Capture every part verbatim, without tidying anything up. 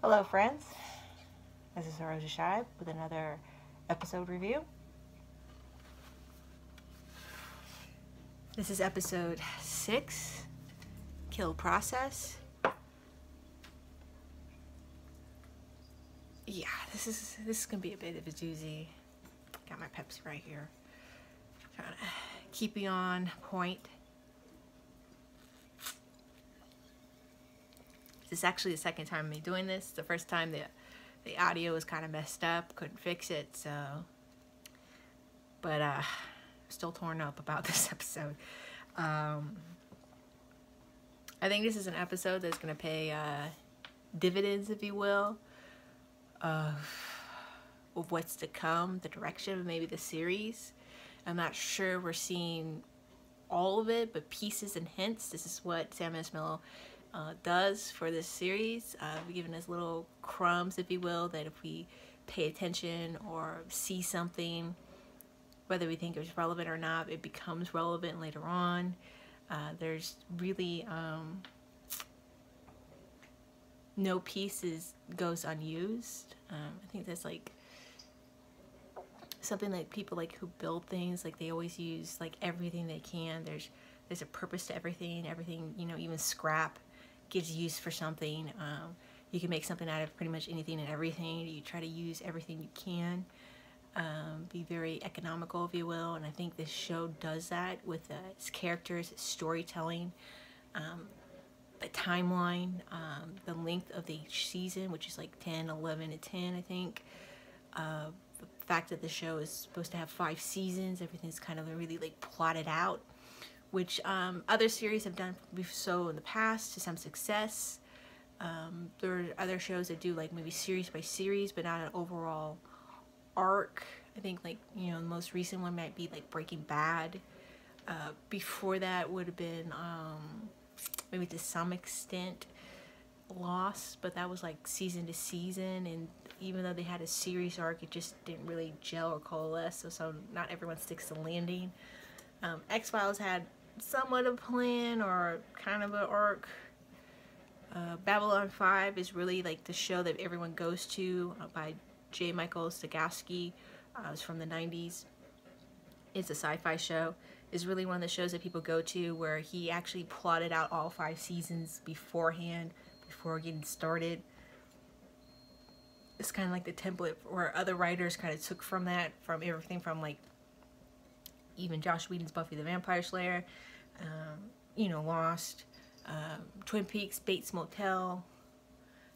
Hello friends, this is Rosy Shy with another episode review. This is episode six, Kill Process. Yeah, this is this is gonna be a bit of a doozy. Got my Pepsi right here. Trying to keep you on point. This is actually the second time me doing this. The first time the the audio was kind of messed up, couldn't fix it, so. But uh, still torn up about this episode. Um, I think this is an episode that's gonna pay uh, dividends, if you will, of, of what's to come, the direction of maybe the series. I'm not sure we're seeing all of it, but pieces and hints. This is what Sam Esmail Uh, does for this series, uh, giving us little crumbs, if you will, that if we pay attention or see something, whether we think it was relevant or not, it becomes relevant later on. Uh, there's really um, no piece goes unused. Um, I think that's like something like people like who build things, like they always use like everything they can. There's there's a purpose to everything. Everything, you know, even scrap gives use for something. Um, you can make something out of pretty much anything and everything. You try to use everything you can. Um, be very economical, if you will, and I think this show does that with uh, its characters, its storytelling, um, the timeline, um, the length of each season, which is like ten, eleven, and ten, I think. Uh, the fact that the show is supposed to have five seasons, everything's kind of really like plotted out, which um, other series have done so in the past to some success. Um, there are other shows that do like maybe series by series, but not an overall arc. I think like, you know, the most recent one might be like Breaking Bad. Uh, before that would have been um, maybe to some extent Lost, but that was like season to season. And even though they had a series arc, it just didn't really gel or coalesce. So, so not everyone sticks to landing. Um, X-Files had somewhat of a plan or kind of an arc. Uh, Babylon five is really like the show that everyone goes to, uh, by J Michael Straczynski. Uh, it's from the nineties. It's a sci-fi show. It's really one of the shows that people go to where he actually plotted out all five seasons beforehand, before getting started. It's kind of like the template where other writers kind of took from that, from everything from like even Josh Whedon's Buffy the Vampire Slayer, um, you know, Lost, um, Twin Peaks, Bates Motel.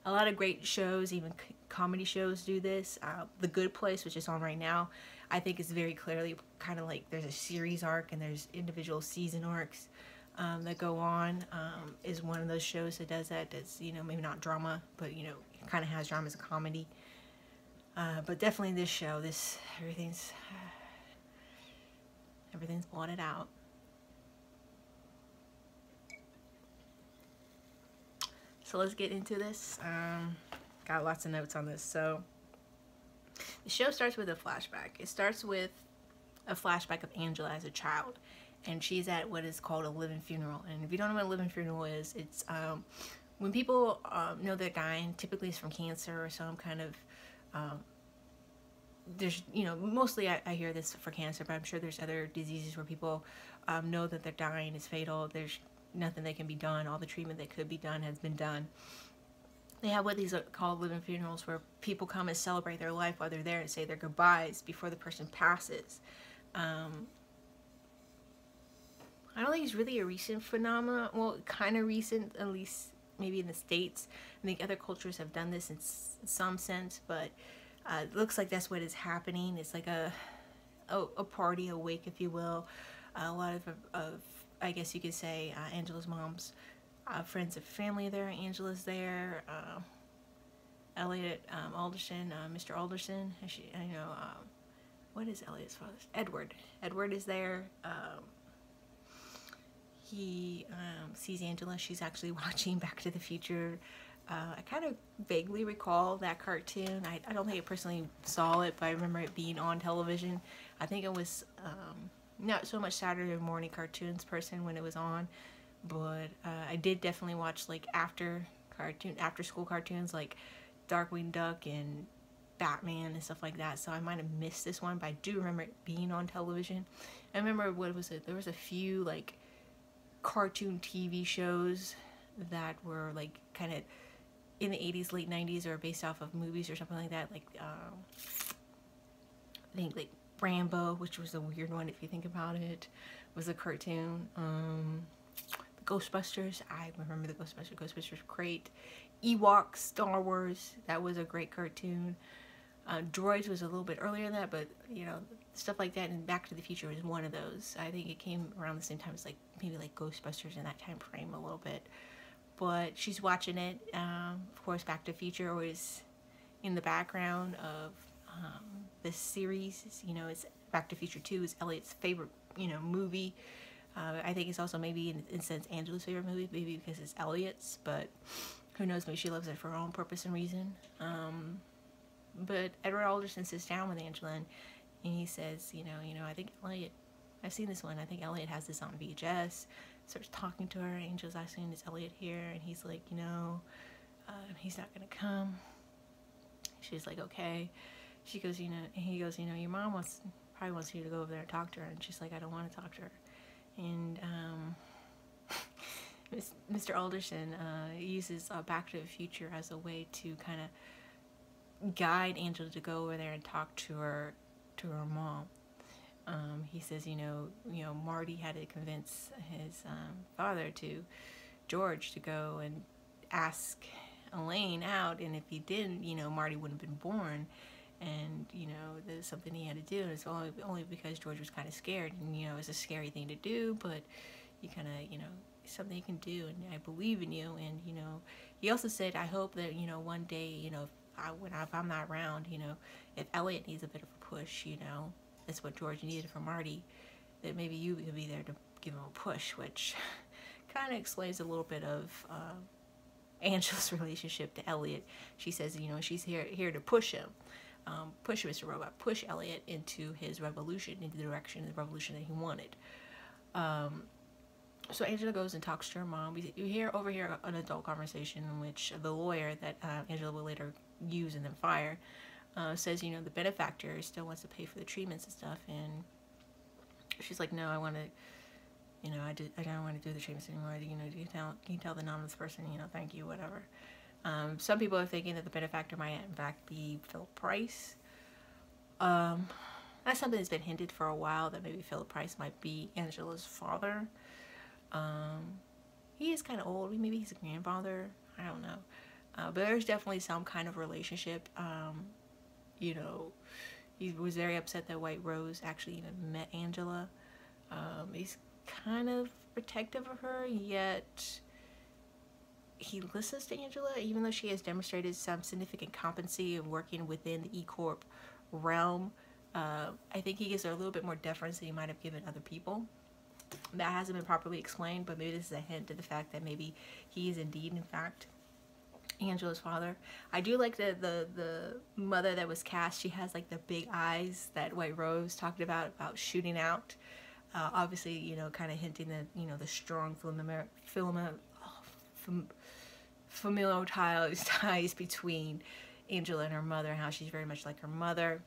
A lot of great shows, even c comedy shows do this. Uh, The Good Place, which is on right now, I think is very clearly kind of like there's a series arc and there's individual season arcs um, that go on. Um, is one of those shows that does that, that's, you know, maybe not drama, but, you know, kind of has drama as a comedy. Uh, but definitely this show, this, everything's... Uh, Everything's blotted out. So let's get into this. Um, got lots of notes on this. So the show starts with a flashback. It starts with a flashback of Angela as a child. And she's at what is called a live-in funeral. And if you don't know what a live-in funeral is, it's um, when people um, know they're dying, typically it's from cancer or some kind of... Um, there's, you know, mostly I, I hear this for cancer, but I'm sure there's other diseases where people um, know that they're dying, it's fatal, there's nothing that can be done, all the treatment that could be done has been done. They have what these are called live-in funerals, where people come and celebrate their life while they're there and say their goodbyes before the person passes. Um, I don't think it's really a recent phenomenon, well, kind of recent, at least maybe in the States. I think other cultures have done this in, s in some sense, but Uh, it looks like that's what is happening. It's like a a, a party, a wake, if you will. Uh, a lot of, of, I guess you could say, uh, Angela's mom's uh, friends and family there. Angela's there. Uh, Elliot um, Alderson, uh, Mister Alderson. I, should, I know, um, what is Elliot's father? Edward. Edward is there. Um, he um, sees Angela. She's actually watching Back to the Future. Uh, I kind of vaguely recall that cartoon. I, I don't think I personally saw it, but I remember it being on television. I think it was um, not so much Saturday morning cartoons person when it was on, but uh, I did definitely watch like after cartoon, after school cartoons like Darkwing Duck and Batman and stuff like that, so I might have missed this one, but I do remember it being on television. I remember, what was it, there was a few like cartoon T V shows that were like kind of in the eighties, late nineties, or based off of movies or something like that, like um, I think like Rambo, which was a weird one if you think about it, was a cartoon. Um, the Ghostbusters, I remember the Ghostbusters, Ghostbusters were great. Ewoks, Star Wars, that was a great cartoon. Uh, Droids was a little bit earlier than that, but you know, stuff like that, and Back to the Future was one of those. I think it came around the same time as like maybe like Ghostbusters in that time frame a little bit. But she's watching it. Um, of course, Back to the Future was in the background of um, this series. You know, it's Back to the Future two is Elliot's favorite, you know, movie. Uh, I think it's also maybe in, in a sense Angela's favorite movie, maybe because it's Elliot's, but who knows, maybe she loves it for her own purpose and reason. Um, but Edward Alderson sits down with Angela and, and he says, you know, you know, I think Elliot, I've seen this one, I think Elliot has this on V H S. Starts talking to her, Angel's asking, is Elliot here? And he's like, you know, uh, he's not gonna come. She's like, okay. She goes, you know, and he goes, you know, your mom wants, probably wants you to go over there and talk to her. And she's like, I don't want to talk to her. And um, Mister Alderson uh, uses uh, Back to the Future as a way to kind of guide Angela to go over there and talk to her, to her mom. Um, he says, you know, you know, Marty had to convince his um, father to, George, to go and ask Elaine out, and if he didn't, you know, Marty wouldn't have been born, and you know, there's something he had to do, and it's only only because George was kind of scared, and you know, it's a scary thing to do, but you kind of, you know, something you can do, and I believe in you, and you know, he also said, I hope that, you know, one day, you know, if I when I, if I'm not around, you know, if Elliot needs a bit of a push, you know. That's what George needed from Marty, that maybe you could be there to give him a push, which kind of explains a little bit of uh, Angela's relationship to Elliot. She says, you know, she's here here to push him, um, push Mister Robot, push Elliot into his revolution, into the direction of the revolution that he wanted. Um, so Angela goes and talks to her mom. We hear over here an adult conversation in which the lawyer that uh, Angela will later use and then fire, Uh, says, you know, the benefactor still wants to pay for the treatments and stuff, and she's like, no, I want to, you know, I, did, I don't want to do the treatments anymore, you know, you can tell, you can tell the anonymous person, you know, thank you, whatever. Um, some people are thinking that the benefactor might in fact be Philip Price. Um, that's something that's been hinted for a while, that maybe Philip Price might be Angela's father. Um, he is kind of old, maybe he's a grandfather, I don't know. Uh, but there's definitely some kind of relationship. Um, You know, he was very upset that White Rose actually even met Angela. Um, he's kind of protective of her, yet he listens to Angela, even though she has demonstrated some significant competency in working within the E Corp realm. Uh, I think he gives her a little bit more deference than he might have given other people. That hasn't been properly explained, but maybe this is a hint to the fact that maybe he is indeed, in fact, Angela's father. I do like the, the the mother that was cast. She has like the big eyes that White Rose talked about, about shooting out. Uh, obviously, you know, kind of hinting that, you know, the strong familiar, familiar, oh, familial ties, ties between Angela and her mother, and how she's very much like her mother.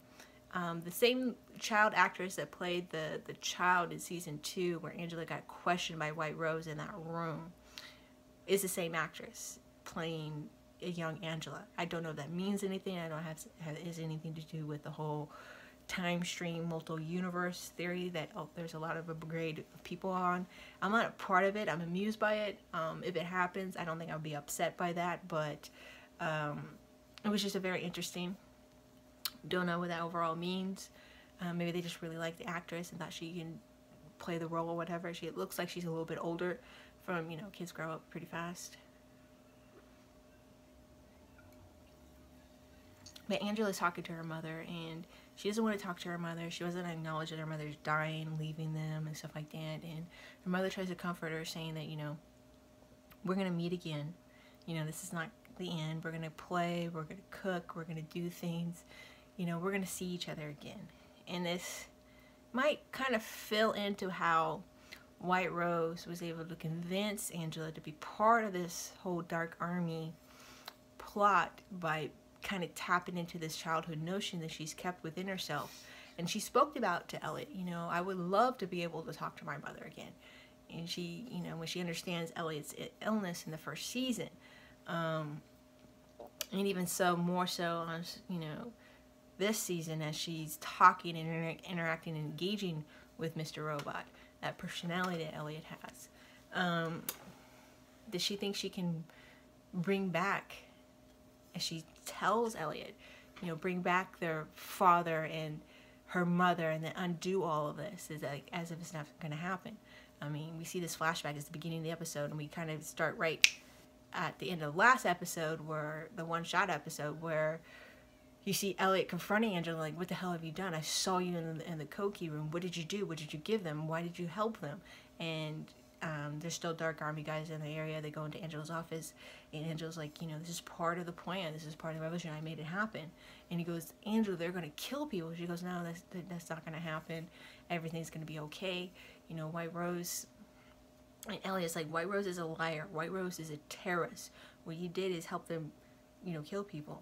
Um, the same child actress that played the, the child in season two, where Angela got questioned by White Rose in that room, is the same actress playing a young Angela. I don't know if that means anything. I don't have, to, have is anything to do with the whole time stream, multi-universe theory that oh, there's a lot of a grade of people on. I'm not a part of it. I'm amused by it. Um, if it happens, I don't think I'll be upset by that. But um, it was just a very interesting. Don't know what that overall means. Uh, maybe they just really like the actress and thought she can play the role or whatever. She it looks like she's a little bit older. From you know, kids grow up pretty fast. But Angela's talking to her mother, and she doesn't want to talk to her mother. She doesn't acknowledge that her mother's dying, leaving them, and stuff like that. And her mother tries to comfort her, saying that, you know, we're going to meet again. You know, this is not the end. We're going to play. We're going to cook. We're going to do things. You know, we're going to see each other again. And this might kind of fill into how White Rose was able to convince Angela to be part of this whole Dark Army plot by kind of tapping into this childhood notion that she's kept within herself. And she spoke about to Elliot, you know, I would love to be able to talk to my mother again. And she, you know, when she understands Elliot's illness in the first season, um, and even so more so on, you know, this season as she's talking and inter interacting and engaging with Mister Robot, that personality that Elliot has. Um, does she think she can bring back, as she tells Elliot, you know, bring back their father and her mother and then undo all of this, is like as if it's not going to happen. I mean, we see this flashback at the beginning of the episode, and we kind of start right at the end of the last episode, where the one-shot episode, where you see Elliot confronting Angela, like, what the hell have you done? I saw you in the, in the Koki room. What did you do? What did you give them? Why did you help them? And um, there's still Dark Army guys in the area. They go into Angela's office, and Angela's like, you know, this is part of the plan. This is part of the revolution. I made it happen. And he goes, Angela, they're going to kill people. She goes, no, that's, that's not going to happen. Everything's going to be okay. You know, White Rose, and Elliot's like, White Rose is a liar. White Rose is a terrorist. What you did is help them, you know, kill people.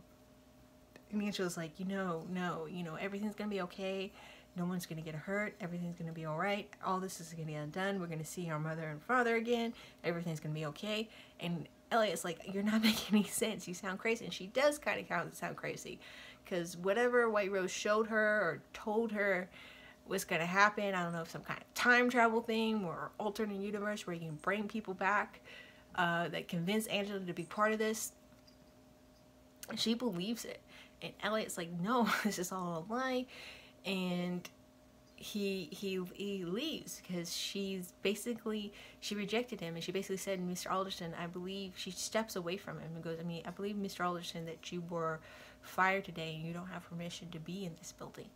And Angela's like, you know, no, you know, everything's going to be okay. No one's going to get hurt. Everything's going to be all right. All this is going to be undone. We're going to see our mother and father again. Everything's going to be okay. And Elliot's like, you're not making any sense. You sound crazy. And she does kind of sound crazy, because whatever White Rose showed her or told her was going to happen. I don't know if some kind of time travel thing or alternate universe where you can bring people back uh, that convinced Angela to be part of this. She believes it. And Elliot's like, no, this is all a lie. And he he, he leaves, because she's basically, she rejected him, and she basically said, Mister Alderson, I believe, she steps away from him and goes, I mean, I believe, Mister Alderson, that you were fired today and you don't have permission to be in this building.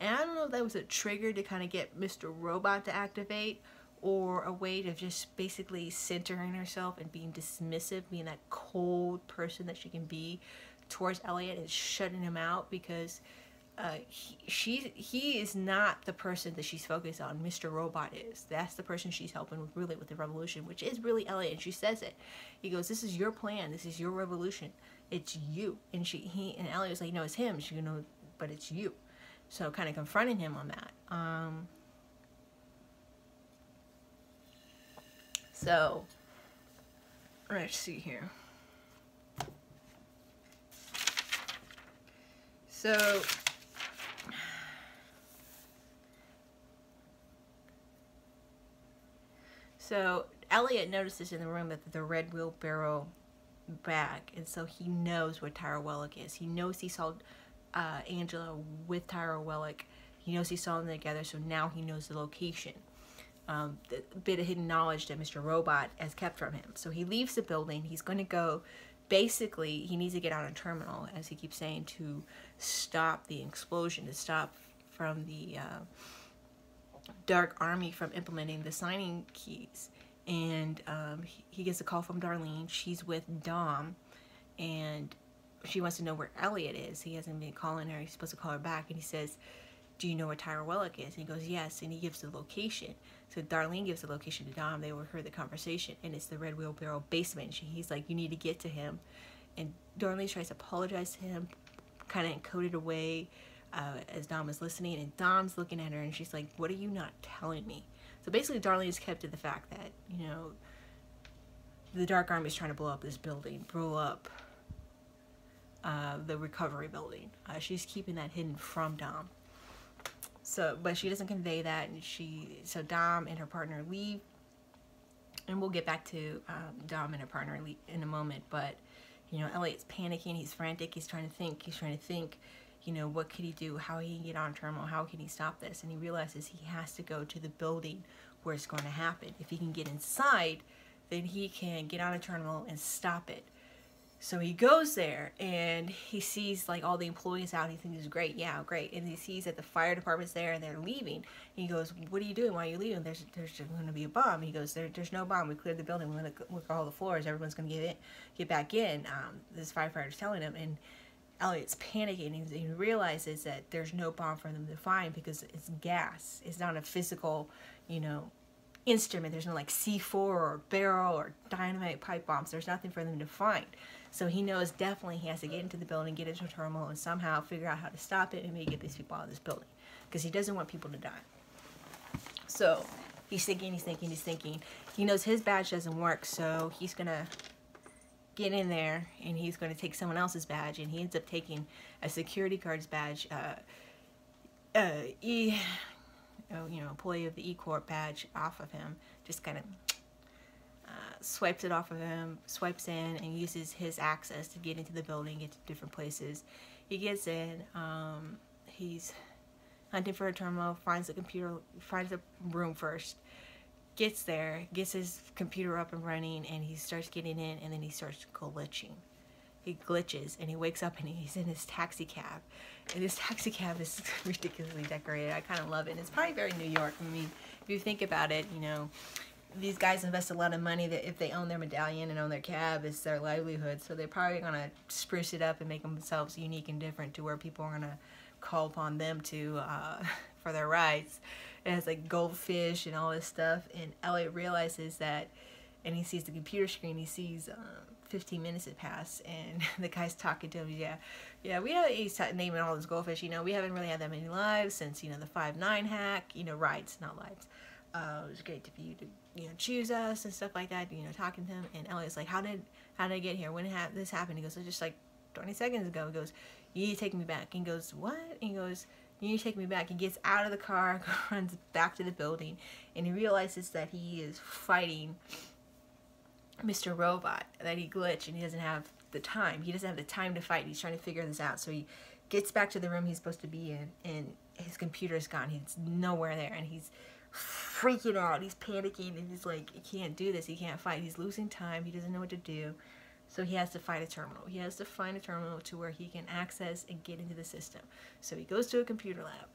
And I don't know if that was a trigger to kind of get Mister Robot to activate, or a way to just basically centering herself and being dismissive, being that cold person that she can be towards Elliot and shutting him out, because uh, he, she, he is not the person that she's focused on. Mister Robot is. That's the person she's helping with, really, with the revolution, which is really Elliot. And she says it. He goes, this is your plan. This is your revolution. It's you. And she, he, and Elliot was like, no, it's him. She, you know, but it's you. So kind of confronting him on that. Um, so let's see here. So so Elliot notices in the room that the Red Wheelbarrow bag, and so he knows where Tyrell Wellick is. He knows he saw uh, Angela with Tyrell Wellick. He knows he saw them together, so now he knows the location. Um, the bit of hidden knowledge that Mister Robot has kept from him. So he leaves the building. He's going to go. Basically, he needs to get out of terminal, as he keeps saying, to stop the explosion, to stop from the uh, Dark Army from implementing the signing keys. And um, he, he gets a call from Darlene. She's with Dom, and she wants to know where Elliot is. He hasn't been calling her. He's supposed to call her back, and he says, do you know where Tyrell Wellick is? And he goes, yes, and he gives the location. So Darlene gives the location to Dom. They overheard the conversation, and it's the Red Wheelbarrow basement. She, he's like, you need to get to him. And Darlene tries to apologize to him, kind of encoded away uh, as Dom is listening, and Dom's looking at her, and she's like, what are you not telling me? So basically, Darlene is kept to the fact that, you know, the Dark Army is trying to blow up this building, blow up uh, the recovery building. Uh, she's keeping that hidden from Dom. So, but she doesn't convey that, and she, so Dom and her partner leave, and we'll get back to um, Dom and her partner leave in a moment, but, you know, Elliot's panicking, he's frantic, he's trying to think, he's trying to think, you know, what could he do, how he can get on terminal, how can he stop this, and he realizes he has to go to the building where it's going to happen. If he can get inside, then he can get on a terminal and stop it. So he goes there, and he sees, like, all the employees out. He thinks, great, yeah, great. And he sees that the fire department's there, and they're leaving. And he goes, what are you doing? Why are you leaving? There's there's going to be a bomb. And he goes, there, there's no bomb. We cleared the building. We're going to look all the floors. Everyone's going to get in, get back in. Um, this firefighter's telling him, and Elliot's panicking. And he realizes that there's no bomb for them to find, because it's gas. It's not a physical, you know, instrument. There's no like C four or barrel or dynamite pipe bombs. There's nothing for them to find. So he knows definitely he has to get into the building, get into a terminal, and somehow figure out how to stop it and maybe get these people out of this building, because he doesn't want people to die. So he's thinking, he's thinking, he's thinking. He knows his badge doesn't work, so he's gonna get in there and he's gonna take someone else's badge, and he ends up taking a security guard's badge, uh, uh, E, oh, you know, employee of the E Corp badge off of him, just kind of uh, swipes it off of him, swipes in and uses his access to get into the building, get to different places. He gets in, um, he's hunting for a terminal, finds the computer, finds a room first, gets there, gets his computer up and running, and he starts getting in, and then he starts glitching. He glitches, and he wakes up, and he's in his taxi cab. And this taxi cab is ridiculously decorated. I kind of love it. And it's probably very New York. I mean, if you think about it, you know, these guys invest a lot of money that if they own their medallion and own their cab, it's their livelihood. So they're probably going to spruce it up and make themselves unique and different to where people are going to call upon them to uh, for their rides. It has like goldfish and all this stuff, and Elliot realizes that, and he sees the computer screen. He sees um, fifteen minutes had passed, and the guy's talking to him. Yeah, yeah, we have, he's naming all those goldfish. You know, we haven't really had that many lives since, you know, the five nine hack. You know, rides, not lives. Uh, it was great to be, to, you know, choose us and stuff like that. You know, talking to him, and Elliot's like, how did how did I get here? When ha this happened? He goes, it's just like twenty seconds ago. He goes, you need to take me back. And he goes, what? And he goes, you need to take me back. He gets out of the car, runs back to the building, and he realizes that he is fighting Mister Robot, that he glitched, and he doesn't have the time. He doesn't have the time to fight. He's trying to figure this out. So he gets back to the room he's supposed to be in, and his computer's gone. He's nowhere there, and he's freaking out. He's panicking, and he's like, he can't do this. He can't fight. He's losing time. He doesn't know what to do. So he has to find a terminal. He has to find a terminal to where he can access and get into the system. So he goes to a computer lab,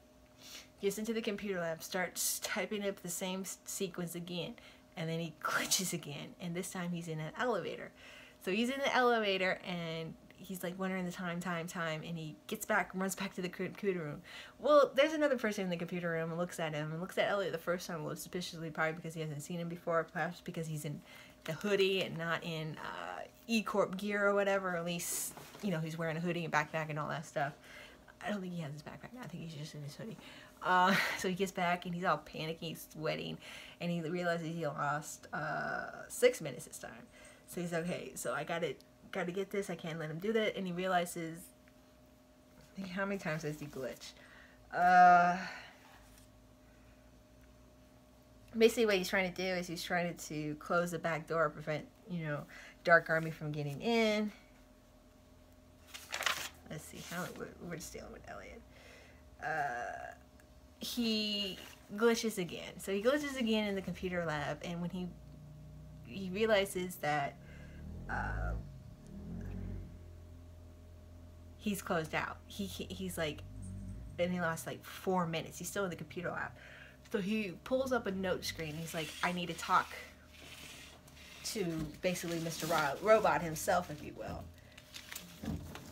gets into the computer lab, starts typing up the same sequence again, and then he glitches again, and this time he's in an elevator. So he's in the elevator, and he's like wondering the time, time, time, and he gets back, runs back to the computer room. Well, there's another person in the computer room and looks at him, and looks at Elliot the first time a little suspiciously, probably because he hasn't seen him before, perhaps because he's in the hoodie and not in uh, E Corp gear or whatever. At least, you know, he's wearing a hoodie and backpack and all that stuff. I don't think he has his backpack now. I think he's just in his hoodie. Uh, so he gets back, and he's all panicky, sweating, and he realizes he lost uh, six minutes this time. So he's okay. So I got it. Got to get this. I can't let him do that. And he realizes, I think, how many times has he glitched? Uh, basically, what he's trying to do is he's trying to close the back door, prevent, you know, Dark Army from getting in. Let's see, how we're dealing with Elliot. Uh, he glitches again. So he glitches again in the computer lab, and when he he realizes that uh, he's closed out. He, he he's like, and he lost like four minutes. He's still in the computer lab. So he pulls up a note screen. He's like, I need to talk to basically Mister Rob, Robot himself, if you will.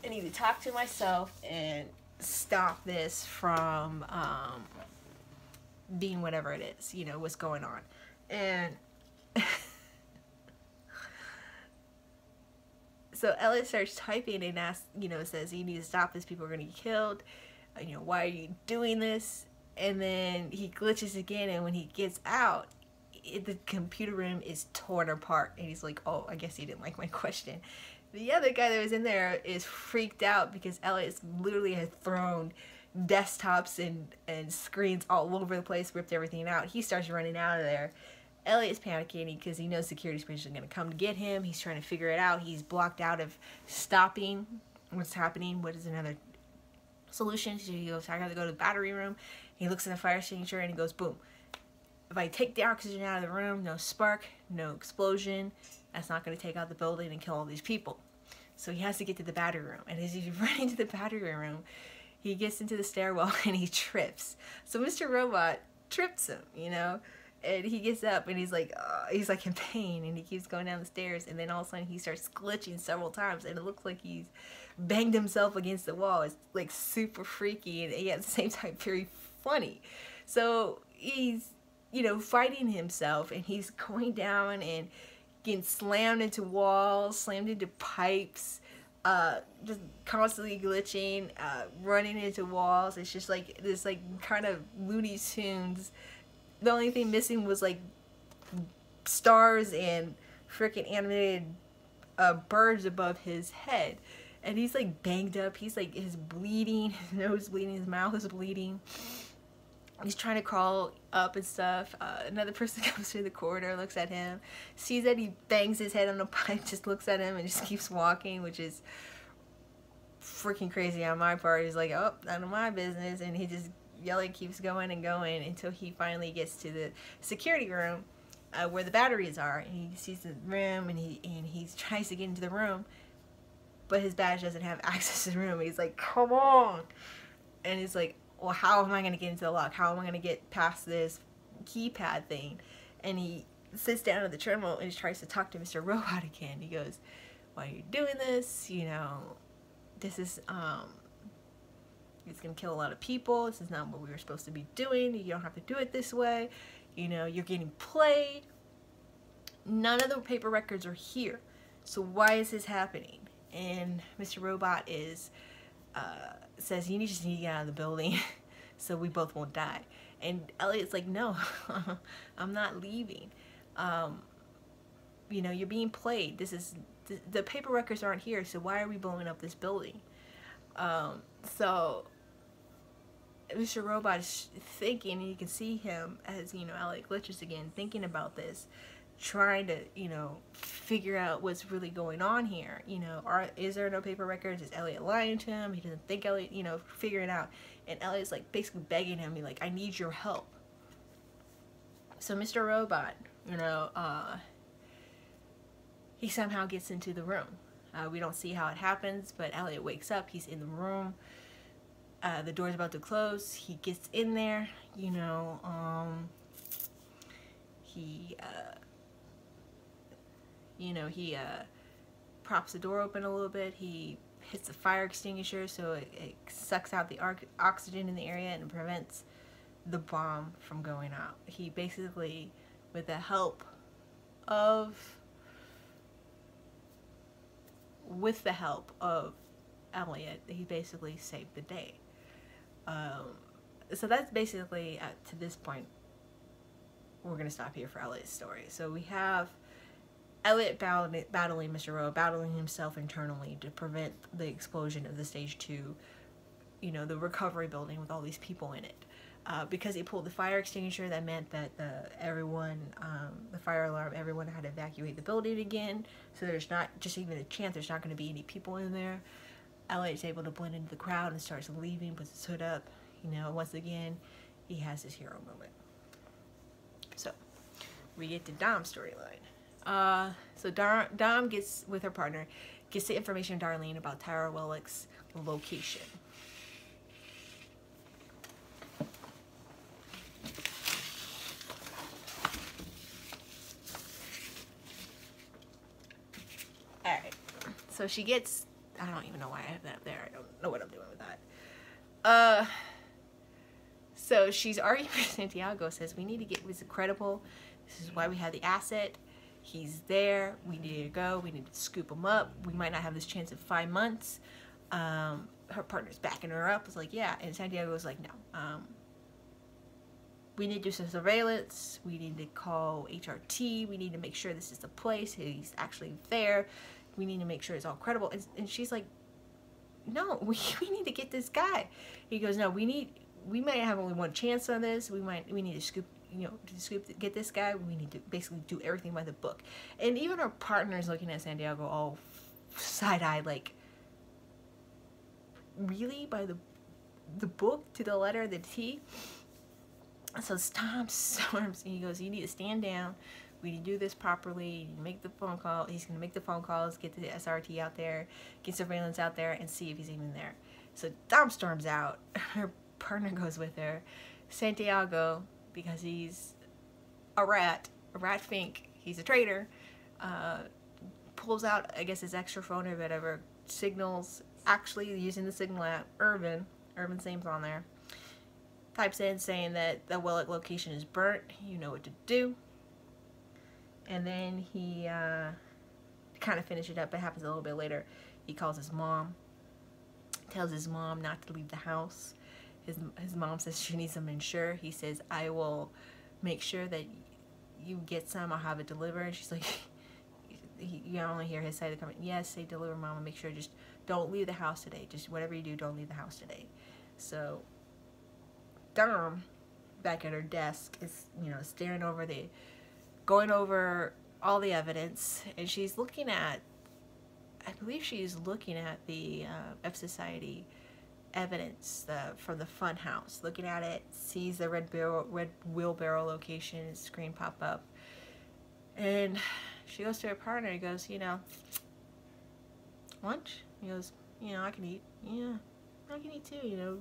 I need to talk to myself and stop this from um, being whatever it is, you know, what's going on. And so Elliot starts typing and asks, you know, says, you need to stop this, people are going to get killed. You know, why are you doing this? And then he glitches again, and when he gets out, it, the computer room is torn apart, and he's like, oh, I guess he didn't like my question. The other guy that was in there is freaked out because Elliot literally has thrown desktops and, and screens all over the place, ripped everything out. He starts running out of there. Elliot's panicking because he knows security's probably going to come to get him. He's trying to figure it out. He's blocked out of stopping what's happening. What is another solution? So he goes, I got to go to the battery room. He looks in the fire extinguisher, and he goes, boom. If I take the oxygen out of the room, no spark, no explosion, that's not going to take out the building and kill all these people. So he has to get to the battery room. And as he's running to the battery room, he gets into the stairwell, and he trips. So Mister Robot trips him, you know. And he gets up, and he's like, uh, he's like in pain, and he keeps going down the stairs, and then all of a sudden he starts glitching several times, and it looks like he's banged himself against the wall. It's like super freaky, and yet at the same time very funny. So he's you know, fighting himself, and he's going down and getting slammed into walls, slammed into pipes, uh, just constantly glitching, uh, running into walls. It's just like this, like, kind of Looney Tunes. The only thing missing was like stars and freaking animated uh, birds above his head. And he's like banged up. He's like, his bleeding, his nose bleeding, his mouth is bleeding. He's trying to crawl up and stuff. Uh, another person comes through the corridor, looks at him, sees that he bangs his head on a pipe, just looks at him and just keeps walking, which is freaking crazy on my part. He's like, oh, none of my business. And he just, Yellick keeps going and going until he finally gets to the security room uh, where the batteries are. And he sees the room, and he, and he tries to get into the room, but his badge doesn't have access to the room. He's like, come on. And he's like, well, how am I going to get into the lock? How am I going to get past this keypad thing? And he sits down at the terminal and he tries to talk to Mister Robot again. He goes, why are you doing this? You know, this is, um, it's going to kill a lot of people. This is not what we were supposed to be doing. You don't have to do it this way. You know, you're getting played. None of the paper records are here. So why is this happening? And Mister Robot is, uh, says, you just need to get out of the building so we both won't die. And Elliot's like, no, I'm not leaving. Um, you know, you're being played. This is, th the paper records aren't here, so why are we blowing up this building? Um, so Mister Robot is thinking, and you can see him as, you know, Elliot glitches again, thinking about this, trying to, you know, figure out what's really going on here. You know, are, is there no paper records? Is Elliot lying to him? He doesn't think Elliot, you know, figure it out. And Elliot's like basically begging him, be like, I need your help. So Mister Robot, you know, uh, he somehow gets into the room. Uh, we don't see how it happens, but Elliot wakes up, he's in the room, uh, the door's about to close, he gets in there, you know, um, he, uh, you know, he uh, props the door open a little bit. He hits the fire extinguisher so it, it sucks out the oxygen in the area and prevents the bomb from going out. He basically, with the help of, with the help of Elliot, he basically saved the day. Um, so that's basically, uh, to this point, we're gonna stop here for Elliot's story. So we have Elliot battling Mister Rowe, battling himself internally to prevent the explosion of the stage two, you know, the recovery building with all these people in it. Uh, because he pulled the fire extinguisher, that meant that the, everyone, um, the fire alarm, everyone had to evacuate the building again. So there's not just even a chance there's not going to be any people in there. Elliot's able to blend into the crowd and starts leaving, puts his hood up. You know, once again, he has his hero moment. So, we get to Dom's storyline. Uh, so Dar Dom gets with her partner, gets the information from Darlene about Tyrell Wellick's location. Alright, so she gets, I don't even know why I have that up there, I don't know what I'm doing with that. Uh, so she's arguing with Santiago, says we need to get with credible, this is why we have the asset. He's there. We need to go. We need to scoop him up. We might not have this chance in five months. Um, her partner's backing her up. It's like, yeah. And Santiago was like, no. Um, we need to do some surveillance. We need to call H R T. We need to make sure this is the place. He's actually there. We need to make sure it's all credible. And, and she's like, no, we, we need to get this guy. He goes, no, we need, we might have only one chance on this. We might, we need to scoop, you know, to scoop, get this guy, we need to basically do everything by the book. And even her partner's looking at Santiago all side-eyed, like, really? By the the book, to the letter, the T? So Tom storms, and he goes, you need to stand down, we need to do this properly, you need to make the phone call, he's going to make the phone calls, get the S R T out there, get surveillance out there, and see if he's even there. So Tom storms out, her partner goes with her, Santiago, because he's a rat, a rat fink, he's a traitor, uh, pulls out, I guess, his extra phone or whatever, signals, actually using the signal app, Irvin, Irvin Sam's on there, types in saying that the Wellick location is burnt, you know what to do. And then he uh, kind of finishes it up. It happens a little bit later. He calls his mom, tells his mom not to leave the house. His, his mom says she needs some insurance. He says, I will make sure that you get some. I'll have it delivered. And she's like, you only hear his side of the comment. Yes, say deliver, mom, and make sure just don't leave the house today. Just whatever you do, don't leave the house today. So Dom, back at her desk, is, you know, staring over the, going over all the evidence, and she's looking at, I believe she's looking at the uh, F Society evidence uh, from the fun house. Looking at it, sees the Red, barrel, red Wheelbarrow location screen pop up, and she goes to her partner and goes, you know, lunch? He goes, you know, I can eat. Yeah, I can eat too, you know.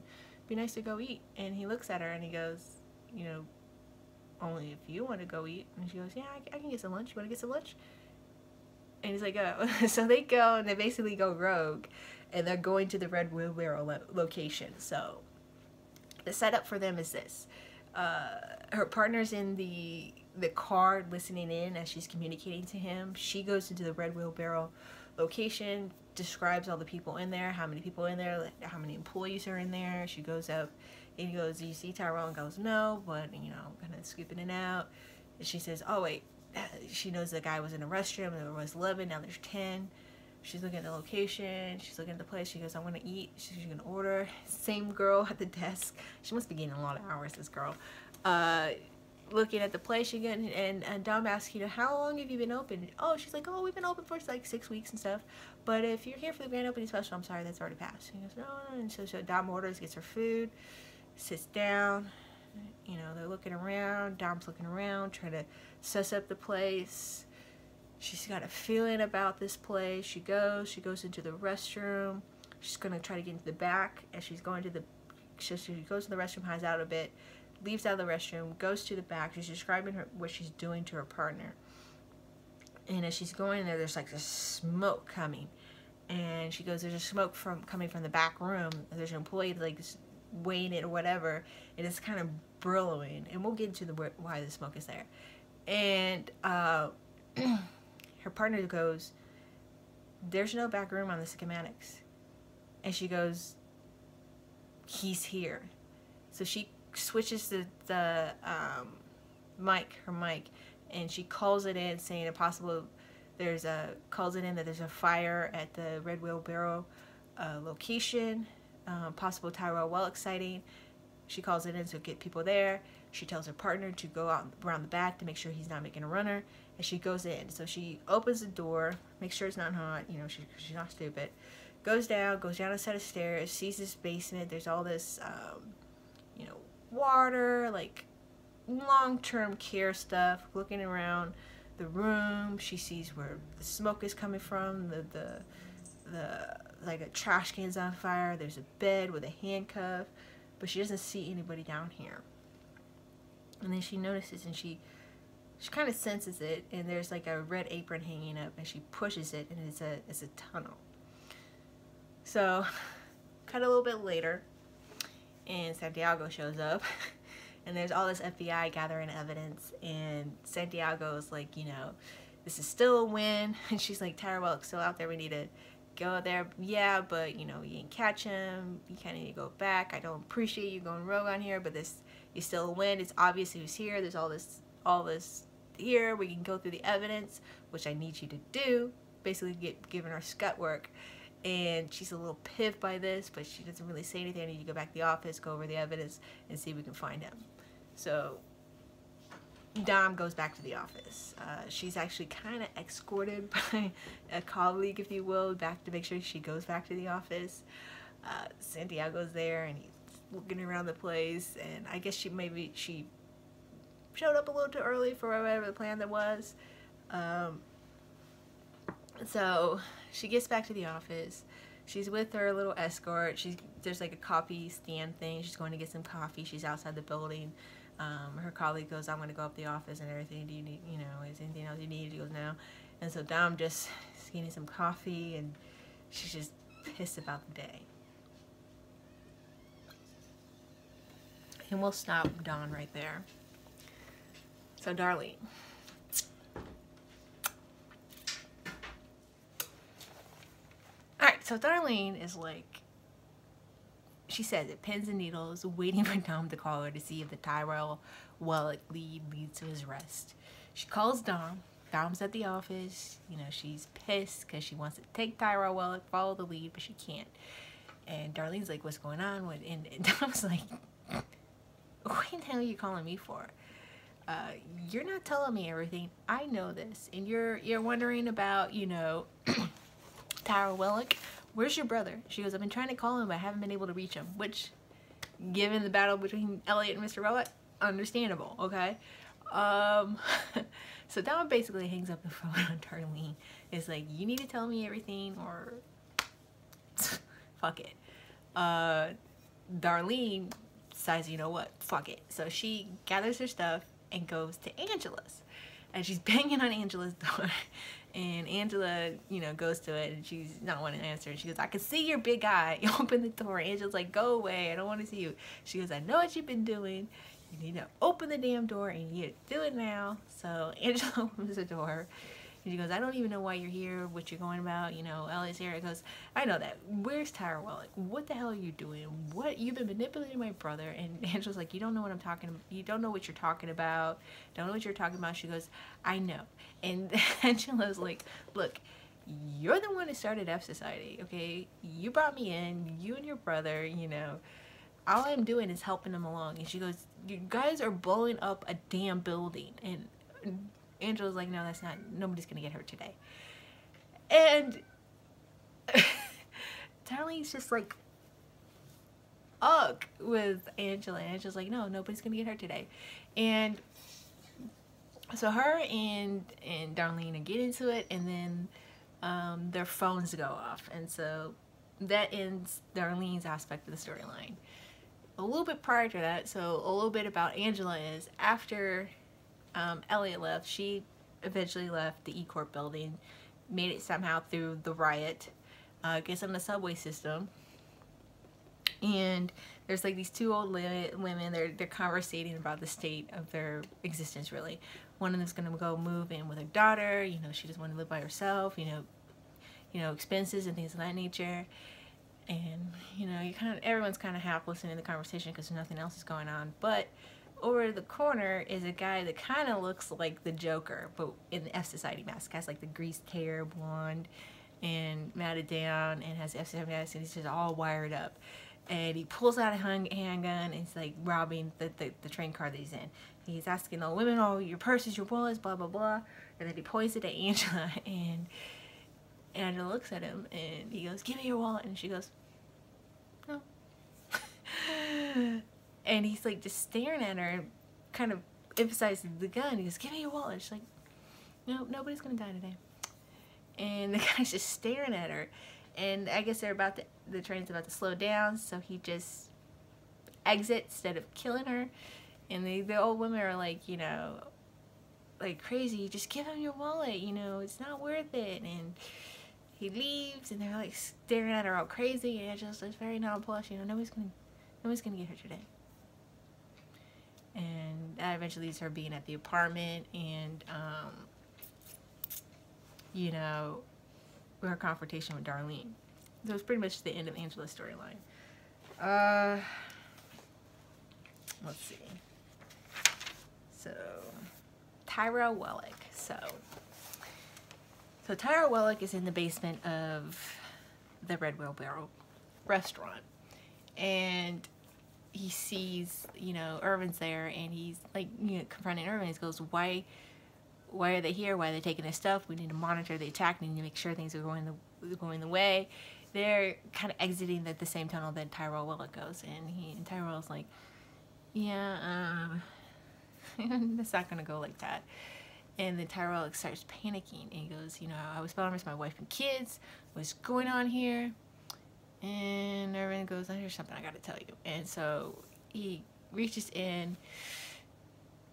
Be nice to go eat. And he looks at her and he goes, you know, only if you want to go eat. And she goes, yeah, I, I can get some lunch. You want to get some lunch? And he's like, oh. So they go and they basically go rogue. And they're going to the Red Wheelbarrow lo location. So the setup for them is this. Uh, her partner's in the the car listening in as she's communicating to him. She goes into the Red Wheelbarrow location, describes all the people in there, how many people in there, how many employees are in there. She goes up and he goes, do you see Tyrell? And goes, no, but, you know, I'm kind of scooping it out. And she says, oh, wait. She knows the guy was in a restroom. There was eleven. Now there's ten. She's looking at the location. She's looking at the place. She goes, I want to eat. She's going to order. Same girl at the desk. She must be getting a lot of hours, this girl. Uh, looking at the place again, and, and Dom asks, you know, how long have you been open? Oh, she's like, oh, we've been open for like six weeks and stuff. But if you're here for the grand opening special, I'm sorry, that's already passed. He goes, no, no. And so, so Dom orders, gets her food, sits down. You know, they're looking around. Dom's looking around, trying to suss up the place. She's got a feeling about this place. She goes, she goes into the restroom. She's gonna try to get into the back, and she's going to the, so she goes to the restroom, hides out a bit, leaves out of the restroom, goes to the back. She's describing her, what she's doing to her partner. And as she's going in there, there's like this smoke coming. And she goes, there's a smoke from coming from the back room. There's an employee like weighing it or whatever. And it's kind of billowing. And we'll get into the why the smoke is there. And uh, her partner goes, there's no back room on the schematics. And she goes, he's here. So she switches the, the um, mic, her mic, and she calls it in saying a possible, there's a, calls it in that there's a fire at the Red Wheelbarrow uh, location, uh, possible Tyrell Wellick sighting. She calls it in to get people there. She tells her partner to go out around the back to make sure he's not making a runner, and she goes in. So she opens the door, makes sure it's not hot, you know, she, she's not stupid. Goes down, goes down a set of stairs, sees this basement, there's all this, um, you know, water, like long-term care stuff. Looking around the room, she sees where the smoke is coming from, the the, the like a trash can's on fire, there's a bed with a handcuff, but she doesn't see anybody down here. And then she notices, and she she kind of senses it, and there's like a red apron hanging up, and she pushes it, and it's a it's a tunnel. So cut a little bit later, and Santiago shows up, and there's all this F B I gathering evidence, and Santiago's like, you know, this is still a win, and she's like, Tyrell Wellick's still out there, we need to go there, yeah, but, you know, you didn't catch him, you kind of need to go back, I don't appreciate you going rogue on here, but this is still a win, it's obvious who's here, there's all this, all this here, we can go through the evidence, which I need you to do, basically get giving her scut work. And she's a little pivot by this, but she doesn't really say anything. I need to go back to the office, go over the evidence, and see if we can find him. So Dom goes back to the office. Uh, she's actually kind of escorted by a colleague, if you will, back to make sure she goes back to the office. Uh, Santiago's there, and he's looking around the place, and I guess she maybe she showed up a little too early for whatever the plan that was. Um, So she gets back to the office. She's with her little escort. She's there's like a coffee stand thing. She's going to get some coffee. She's outside the building. Um, her colleague goes, "I'm going to go up to the office and everything. Do you need, you know, is anything else you need?" She goes, "No." And so Dom just is getting some coffee, and she's just pissed about the day. and we'll stop Don right there. So Darlene. Alright, so Darlene is like, she says it, pins and needles, waiting for Dom to call her to see if the Tyrell Wellick lead leads to his rest. She calls Dom. Dom's at the office. You know, she's pissed because she wants to take Tyrell Wellick, follow the lead, but she can't. And Darlene's like, what's going on? And Dom's like, what the hell are you calling me for? Uh, you're not telling me everything. I know this. And you're you're wondering about, you know, Tyrell Wellick. Where's your brother? She goes, I've been trying to call him, but I haven't been able to reach him. Which, given the battle between Elliot and Mister Robot, understandable, okay? Um, so Dom basically hangs up the phone on Darlene. It's like, you need to tell me everything or fuck it. Uh, Darlene decides, you know what, fuck it. So she gathers her stuff and goes to Angela's. And she's banging on Angela's door. And Angela, you know, goes to it and she's not wanting to answer. She goes, I can see your big guy. You open the door. Angela's like, go away. I don't want to see you. She goes, I know what you've been doing. You need to open the damn door and you need to do it now. So Angela opens the door and she goes, I don't even know why you're here, what you're going about. You know, Elliot's here. It goes, I know that. Where's Tyrell Wellick? What the hell are you doing? What? You've been manipulating my brother. And Angela's like, you don't know what I'm talking about. You don't know what you're talking about. Don't know what you're talking about. She goes, I know. And Angela's like, look, you're the one who started F Society, okay? You brought me in, you and your brother, you know. All I'm doing is helping him along. And she goes, you guys are blowing up a damn building. And Angela's like, no, that's not, nobody's gonna get hurt today. And Darlene's just like, ugh, with Angela. And Angela's like, no, nobody's gonna get hurt today. And so her and, and Darlene get into it, and then um, their phones go off. And so that ends Darlene's aspect of the storyline. A little bit prior to that, so a little bit about Angela is, after um, Elliot left, she eventually left the E Corp building, made it somehow through the riot, uh, gets on the subway system. And there's like these two old women, they're, they're conversating about the state of their existence, really. One of them's gonna go move in with her daughter, you know, she just wanted to live by herself, you know, you know, expenses and things of that nature. And, you know, you kind of, everyone's kind of half listening to the conversation because nothing else is going on. But over the corner is a guy that kind of looks like the Joker, but in the F Society mask. Has like the greased hair, blonde, and matted down, and has the F Society mask, and he's just all wired up. And he pulls out a handgun and he's like robbing the, the, the train car that he's in. He's asking the women, oh, your purses, your wallets, blah, blah, blah. And then he points it at Angela, and Angela looks at him and he goes, give me your wallet. And she goes, no. And he's like just staring at her and kind of emphasizing the gun. He goes, give me your wallet. And she's like, no, nobody's going to die today. And the guy's just staring at her. And I guess they're about to, the train's about to slow down, so he just exits instead of killing her. And the, the old women are like, you know, like crazy, just give him your wallet, you know, it's not worth it. And he leaves, and they're like staring at her all crazy, and Angela's just very nonplussed, you know, nobody's gonna, nobody's gonna get her today. And that eventually leads her being at the apartment, and, um, you know, her confrontation with Darlene. So it's pretty much the end of Angela's storyline. Uh, let's see. So, Tyrell Wellick. So, so Tyrell Wellick is in the basement of the Red Wheelbarrow restaurant, and he sees, you know, Irvin's there, and he's like, you know, confronting Irvin. He goes, "Why?" Why are they here? Why are they taking their stuff? We need to monitor the attack. We need to make sure things are going the going the way. They're kind of exiting the, the same tunnel that Tyrell Wellick goes, and he and Tyrell's like, yeah, um, that's not gonna go like that. And then Tyrell like, starts panicking, and he goes, you know, I was supposed to miss my wife and kids. What's going on here? And Irvin goes, I hear something I gotta tell you. And so he reaches in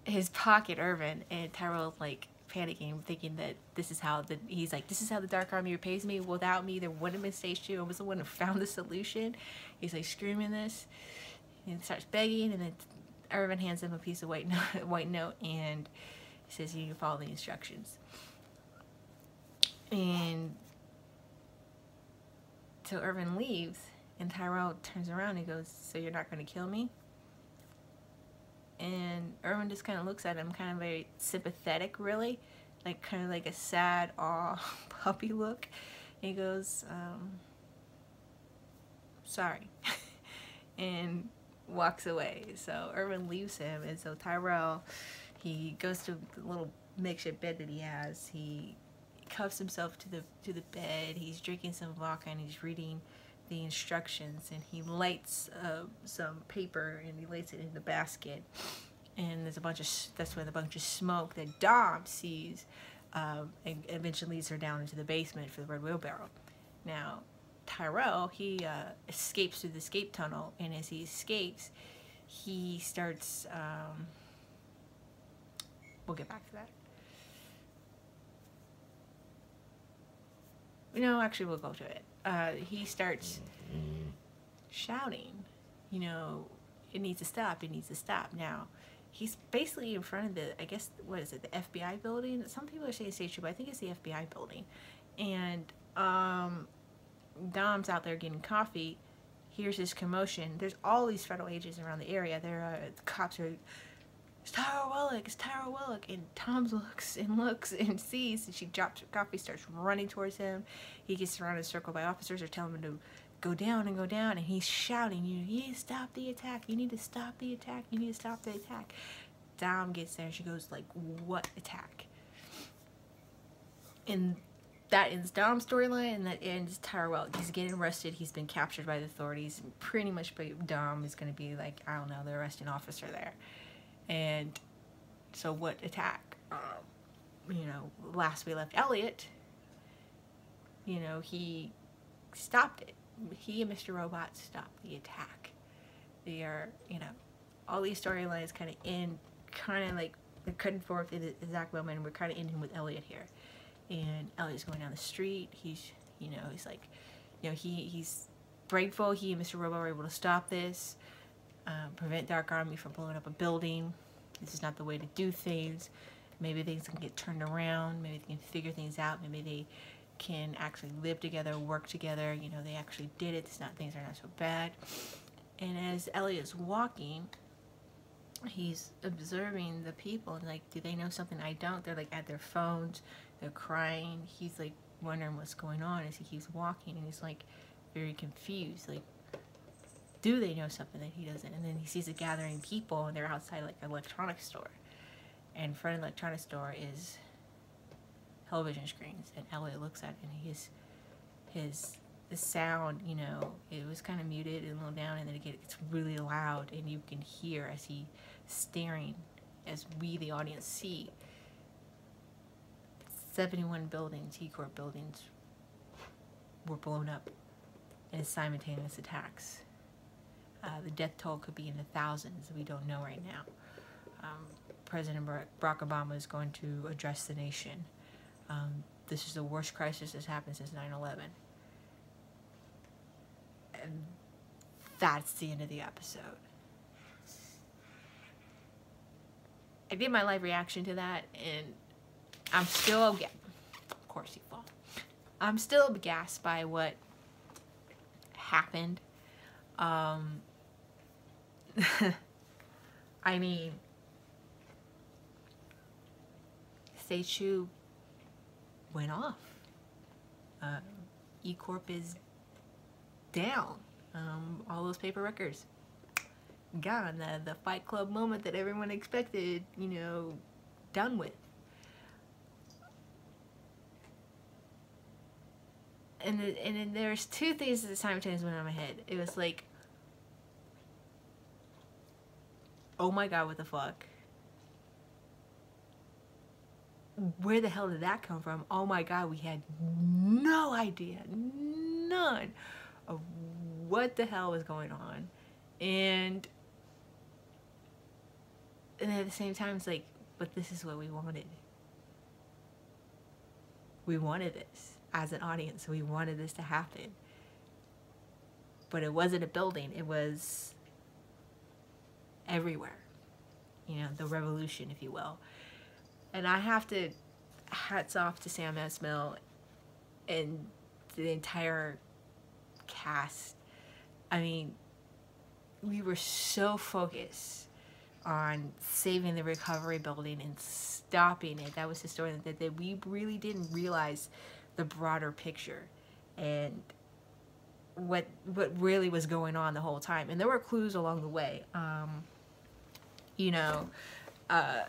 his pocket, Irvin, and Tyrell's like panicking, thinking that this is how the he's like this is how the Dark Army repays me. Without me, there wouldn't have been stage two. I was the one who found the solution. He's like screaming this, and starts begging, and then Irvin hands him a piece of white note, white note and he says you need to follow the instructions. And so Irvin leaves and Tyrell turns around and goes, so you're not going to kill me? And Irvin just kind of looks at him, kind of very sympathetic, really, like kind of like a sad, aw, puppy look. And he goes, um, sorry, and walks away. So Irvin leaves him, and so Tyrell, he goes to the little makeshift bed that he has. He cuffs himself to the to the bed. He's drinking some vodka and he's reading the instructions, and he lights uh, some paper and he lays it in the basket, and there's a bunch of that's when a bunch of smoke that Dom sees um, and eventually leads her down into the basement for the Red Wheelbarrow. Now Tyrell, he uh, escapes through the escape tunnel, and as he escapes he starts um, we'll get back to that. No, actually we'll go to it. Uh, he starts shouting, you know, it needs to stop, it needs to stop. Now, he's basically in front of the, I guess, what is it, the F B I building? Some people are saying it's true, but I think it's the F B I building. And um, Dom's out there getting coffee, hears this commotion. There's all these federal agents around the area. There are, the cops are, it's Tyrell Wellick, it's Tyrell Wellick. And Tom looks and looks and sees, and she drops her coffee, starts running towards him. He gets surrounded in a circle by officers who tell him to go down and go down, and he's shouting, you need to stop the attack, you need to stop the attack, you need to stop the attack. Dom gets there and she goes like, what attack? And that ends Dom's storyline, and that ends Tyrell. He's getting arrested. He's been captured by the authorities. Pretty much Dom is going to be like, I don't know, the arresting officer there. And so what attack? Um, you know, last we left Elliot, you know, he stopped it. He and Mister Robot stopped the attack. They are, you know, all these storylines kind of end, kind of like they're cutting forth at the exact moment. And we're kind of ending with Elliot here. And Elliot's going down the street. He's, you know, he's like, you know, he, he's grateful. He and Mister Robot were able to stop this. Um, prevent Dark Army from blowing up a building. This is not the way to do things. Maybe things can get turned around. Maybe they can figure things out. Maybe they can actually live together, work together. You know, they actually did it. It's not, things are not so bad. And as Elliot's walking, he's observing the people and like, do they know something I don't? They're like at their phones. They're crying. He's like wondering what's going on as he keeps walking, and he's like very confused. Like, do they know something that he doesn't? And then he sees a gathering people, and they're outside like an electronics store. And in front of the electronics store is television screens, and Elliot looks at it, and his his the sound, you know, it was kind of muted and low down, and then it gets really loud, and you can hear as he's staring, as we the audience see seventy-one buildings, E Corp buildings, were blown up in simultaneous attacks. Uh, the death toll could be in the thousands. We don't know right now. Um, President Barack Obama is going to address the nation. Um, this is the worst crisis that's happened since nine eleven. And that's the end of the episode. I did my live reaction to that, and I'm still yeah, of course you fall. I'm still aghast by what happened. Um, I mean, Seichu went off. Uh, E Corp is down. Um, all those paper records gone. The, the Fight Club moment that everyone expected, you know, done with. And then, and then there's two things at the simultaneous went on my head. It was like, oh my god, what the fuck? Where the hell did that come from? Oh my god, we had no idea, none of what the hell was going on. And, and at the same time, it's like, but this is what we wanted. We wanted this. As an audience, we wanted this to happen, but it wasn't a building, it was everywhere. you know, the revolution, if you will. And I have to hats off to Sam Esmail and the entire cast. I mean, we were so focused on saving the recovery building and stopping it. That was the story that, that we really didn't realize the broader picture and what what really was going on the whole time. And there were clues along the way. Um, you know, uh,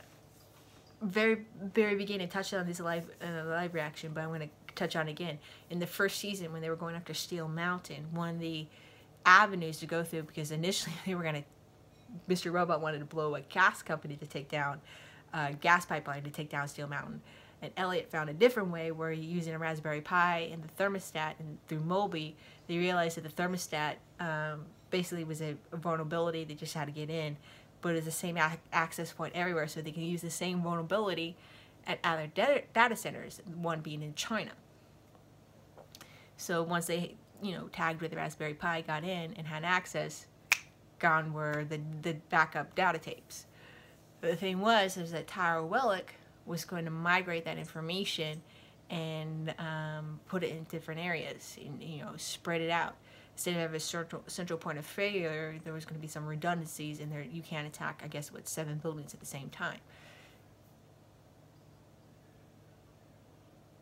very, very beginning, touched on this live, uh, live reaction, but I'm going to touch on again. In the first season, when they were going after Steel Mountain, one of the avenues to go through, because initially they were going to, Mister Robot wanted to blow a gas company to take down, uh, gas pipeline to take down Steel Mountain. And Elliot found a different way where using a Raspberry Pi and the thermostat and through Moby, they realized that the thermostat um, basically was a, a vulnerability. They just had to get in, but it's the same ac access point everywhere, so they can use the same vulnerability at other da data centers, one being in China. So once they, you know, tagged with the Raspberry Pi, got in and had access, gone were the, the backup data tapes. But the thing was is that Tyrell Wellick was going to migrate that information and um, put it in different areas and, you know, spread it out. Instead of a central, central point of failure, there was going to be some redundancies, and there you can't attack, I guess, what, seven buildings at the same time.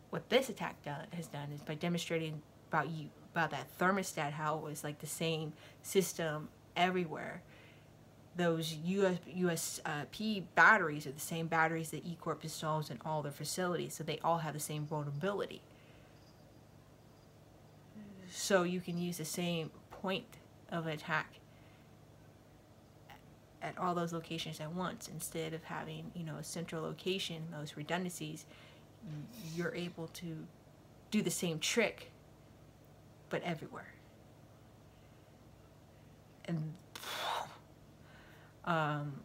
What this attack done, has done is by demonstrating about you about that thermostat, how it was like the same system everywhere. Those U S, U S P batteries are the same batteries that E Corp installs in all their facilities, so they all have the same vulnerability. So you can use the same point of attack at all those locations at once. Instead of having, you know, a central location, those redundancies, you're able to do the same trick, but everywhere. And Um,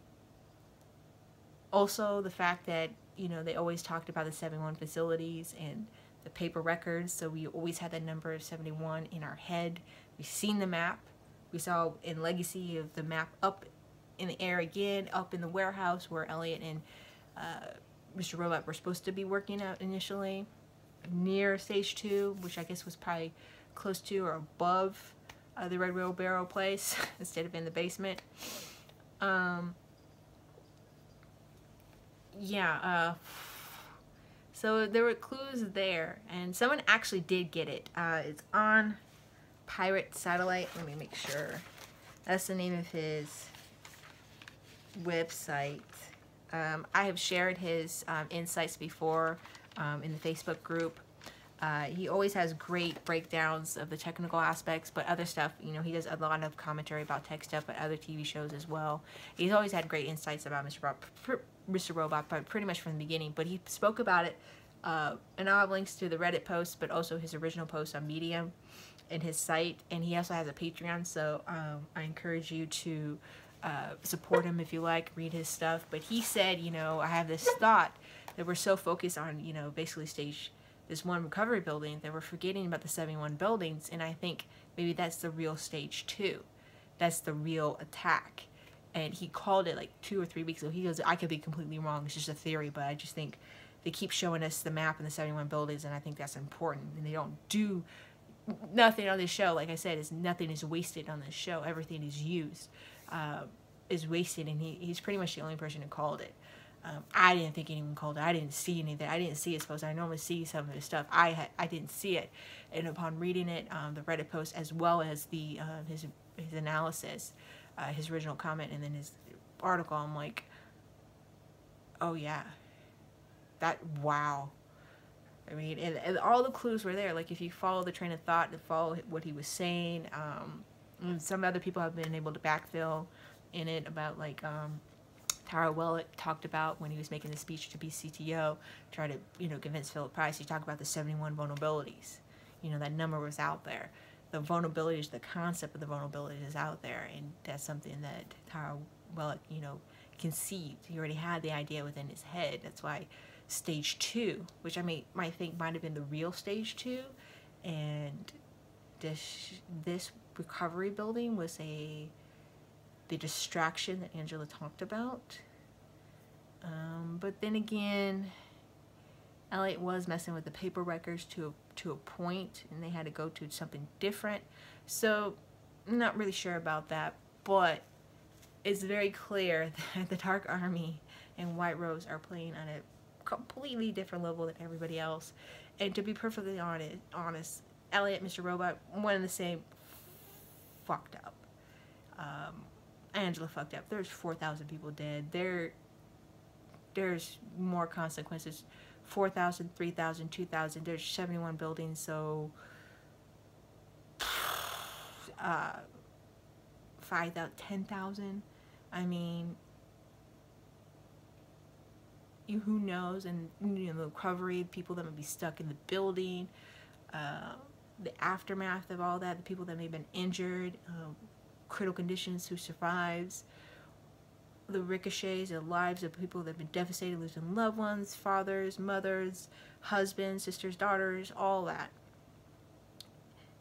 also the fact that, you know, they always talked about the seventy-one facilities and the paper records, so we always had that number seventy-one in our head. We've seen the map. We saw in Legacy of the map up in the air again, up in the warehouse where Elliot and uh, Mister Robot were supposed to be working out initially, near stage two, which I guess was probably close to or above uh, the Red Wheelbarrow place instead of in the basement. Um, yeah, uh, so there were clues there, and someone actually did get it. Uh, it's on Pirate Satellite. Let me make sure. That's the name of his website. Um, I have shared his um, insights before um, in the Facebook group. Uh, he always has great breakdowns of the technical aspects, but other stuff, you know, he does a lot of commentary about tech stuff, but other T V shows as well. He's always had great insights about Mister Robot, Mister Robot, but pretty much from the beginning. But he spoke about it, uh, and I'll have links to the Reddit posts, but also his original post on Medium and his site. And he also has a Patreon, so um, I encourage you to uh, support him if you like, read his stuff. But he said, you know, I have this thought that we're so focused on, you know, basically stage this one recovery building that we're forgetting about the seventy-one buildings, and I think maybe that's the real stage two. That's the real attack. And he called it like two or three weeks ago. He goes, I could be completely wrong, it's just a theory, but I just think they keep showing us the map and the seventy-one buildings, and I think that's important. And they don't do nothing on this show. Like I said, is nothing is wasted on this show. Everything is used, uh, is wasted, and he, he's pretty much the only person who called it. Um, I didn't think anyone called it. I didn't see anything. I didn't see his post. I normally see some of his stuff. I ha I didn't see it, and upon reading it, um, the Reddit post as well as the uh, his his analysis, uh, his original comment, and then his article, I'm like, oh yeah, that wow. I mean, and, and all the clues were there. Like if you follow the train of thought and follow what he was saying, um, and some other people have been able to backfill in it about like. Um, Tyrell Wellick talked about when he was making the speech to be C T O, trying to, you know, convince Philip Price. He talked about the seventy-one vulnerabilities. You know, that number was out there. The vulnerabilities, the concept of the vulnerabilities is out there, and that's something that Tyrell Wellick, you know, conceived. He already had the idea within his head. That's why stage two, which I may, might think might have been the real stage two, and this, this recovery building was a... the distraction that Angela talked about, Um, but then again, Elliot was messing with the paper records to a, to a point, and they had to go to something different. So I'm not really sure about that, but it's very clear that the Dark Army and White Rose are playing on a completely different level than everybody else. And to be perfectly honest, honest, Elliot, Mister Robot, one and the same, fucked up. Um, Angela fucked up. There's four thousand people dead. There, there's more consequences. four thousand, three thousand, two thousand. There's seventy-one buildings, so... Uh, five thousand, ten thousand. I mean... You, who knows, and you know, the recovery, people that may be stuck in the building, uh, the aftermath of all that, the people that may have been injured, uh, critical conditions, who survives, the ricochets, the lives of people that have been devastated, losing loved ones, fathers, mothers, husbands, sisters, daughters, all that.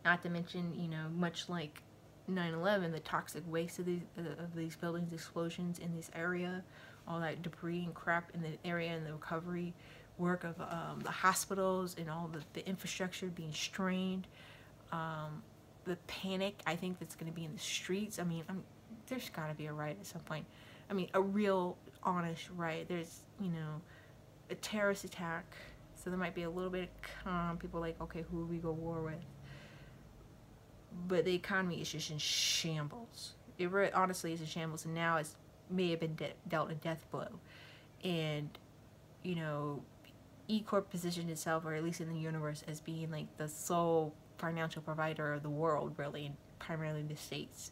Not to mention, you know, much like nine eleven, the toxic waste of these, uh, of these buildings, explosions in this area, all that debris and crap in the area, and the recovery work of um, the hospitals and all the, the infrastructure being strained, um, the panic I think that's going to be in the streets. I mean, I'm, there's got to be a riot at some point. I mean, a real honest riot. There's, you know, a terrorist attack, so there might be a little bit of calm. People are like, okay, who will we go war with? But the economy is just in shambles. It really, honestly is in shambles, and now it's may have been de dealt a death blow. And you know, E Corp positioned itself, or at least in the universe, as being like the sole financial provider of the world, really, primarily the states,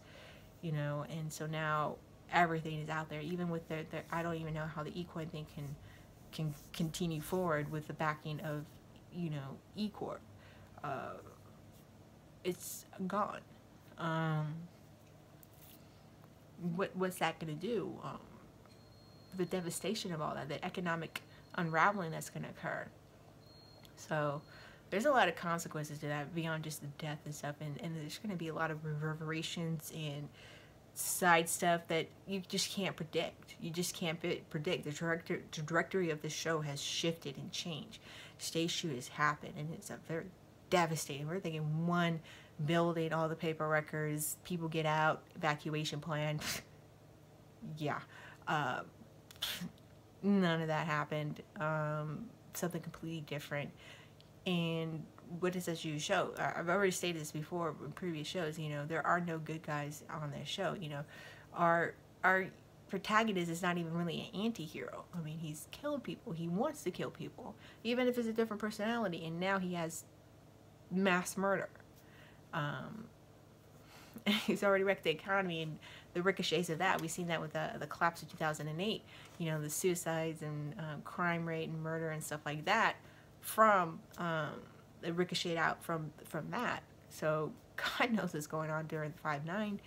you know. And so now everything is out there, even with their, their I don't even know how the E Coin thing can can continue forward with the backing of, you know, E Corp. Uh, it's gone. um What, what's that going to do? Um, the devastation of all that, the economic unraveling that's going to occur. So there's a lot of consequences to that beyond just the death and stuff. And, and there's going to be a lot of reverberations and side stuff that you just can't predict. You just can't predict. The director, the directory of the show has shifted and changed. Stage shoot has happened, and it's a very devastating. We're thinking one building, all the paper records, people get out, evacuation plan. Yeah, uh, none of that happened. Um, something completely different. And what does this usually show? I've already stated this before in previous shows. You know, there are no good guys on this show. You know, our our protagonist is not even really an anti-hero. I mean, he's killed people. He wants to kill people, even if it's a different personality. And now he has mass murder. Um, he's already wrecked the economy, and the ricochets of that. We've seen that with the, the collapse of two thousand eight, you know, the suicides and um, crime rate and murder and stuff like that from, um, the ricochet out from, from that. So God knows what's going on during the five nine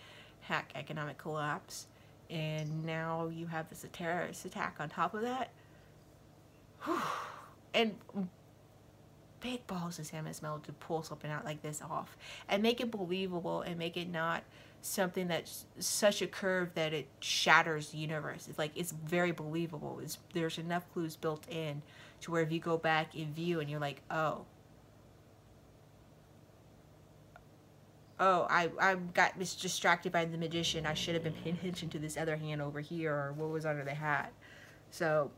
hack economic collapse. And now you have this terrorist attack on top of that. Whew. And big balls to Sam Esmail to pull something out like this off and make it believable and make it not something that's such a curve that it shatters the universe. It's like, it's very believable. It's, there's enough clues built in to where if you go back in view and you're like, oh, oh, I, I got distracted by the magician. I should have been paying attention to this other hand over here, or what was under the hat. So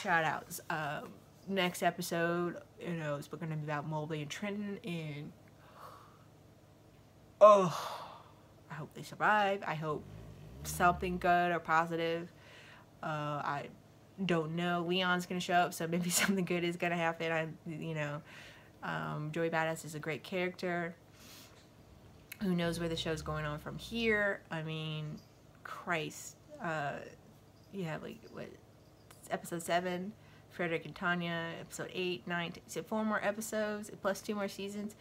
shout outs. Um, next episode, you know, it's going to be about Moby and Trenton, and oh, I hope they survive. I hope something good or positive. uh, I don't know. Leon's going to show up, so maybe something good is going to happen. I, you know, um, Joey Badass is a great character. Who knows where the show's going on from here. I mean, Christ, uh, you have like, what, episode seven, Frederick and Tanya, episode eight, nine, so four more episodes, plus two more seasons.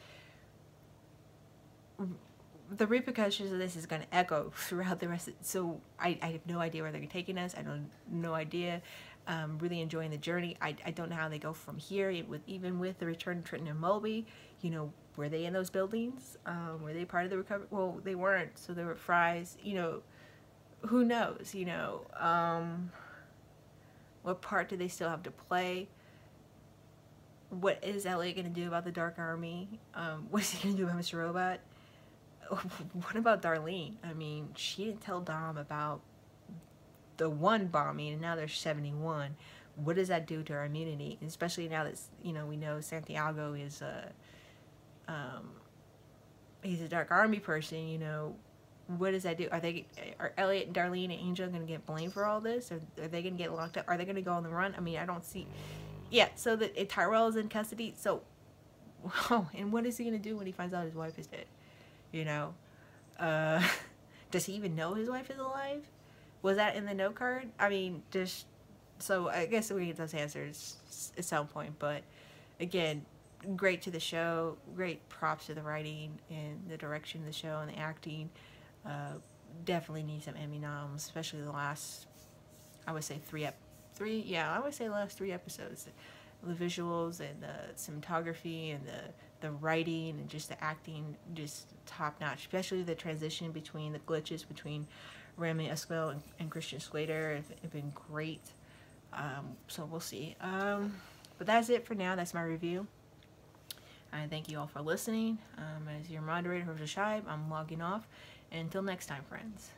The repercussions of this is going to echo throughout the rest of, so I, I have no idea where they're taking us. I don't, no idea. Um, really enjoying the journey. I, I don't know how they go from here, with even with the return of Trenton and Moby. You know, were they in those buildings? Um, were they part of the recovery? Well, they weren't, so there were fries. You know, who knows, you know. Um... What part do they still have to play? What is Elliot going to do about the Dark Army? Um, what is he going to do about Mister Robot? What about Darlene? I mean, she didn't tell Dom about the one bombing, and now there's seventy-one. What does that do to our immunity? And especially now that, you know, we know Santiago is a, um, he's a Dark Army person, you know, what does that do? Are they, are Elliot and Darlene and Angel going to get blamed for all this? Or are they going to get locked up? Are they going to go on the run? I mean, I don't see... Yeah, so the, Tyrell is in custody, so, oh, and what is he going to do when he finds out his wife is dead? You know? Uh, does he even know his wife is alive? Was that in the note card? I mean, just, so I guess we get those answers at some point, but again, great to the show, great props to the writing and the direction of the show and the acting. Uh, definitely need some Emmy noms, especially the last, I would say three episodes. Three, yeah, I would say last three episodes, the visuals and the cinematography and the the writing and just the acting, just top notch. Especially the transition between the glitches between Rami Esmail and, and Christian Slater have, have been great. Um, so we'll see. Um, but that's it for now. That's my review. I thank you all for listening. Um, as your moderator, Rosy Shy, I'm logging off. And until next time, friends.